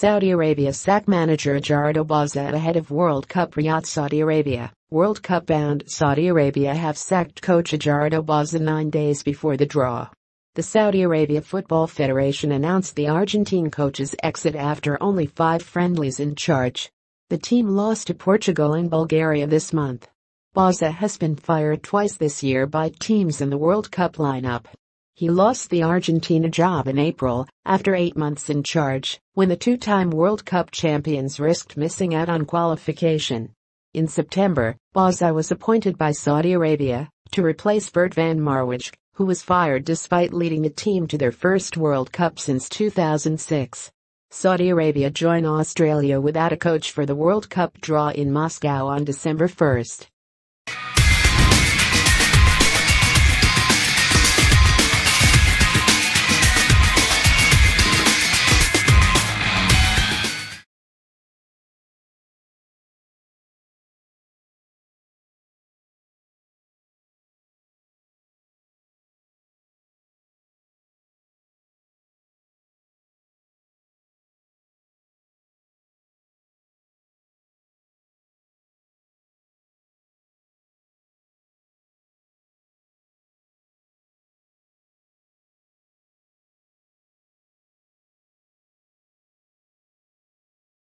Saudi Arabia sacked manager Edgardo Bauza ahead of World Cup. Riyadh, Saudi Arabia. World Cup bound Saudi Arabia have sacked coach Edgardo Bauza 9 days before the draw. The Saudi Arabia Football Federation announced the Argentine coach's exit after only 5 friendlies in charge. The team lost to Portugal and Bulgaria this month. Bauza has been fired twice this year by teams in the World Cup lineup. He lost the Argentina job in April, after 8 months in charge, when the two-time World Cup champions risked missing out on qualification. In September, Bauza was appointed by Saudi Arabia to replace Bert van Marwijk, who was fired despite leading the team to their first World Cup since 2006. Saudi Arabia join Australia without a coach for the World Cup draw in Moscow on December 1.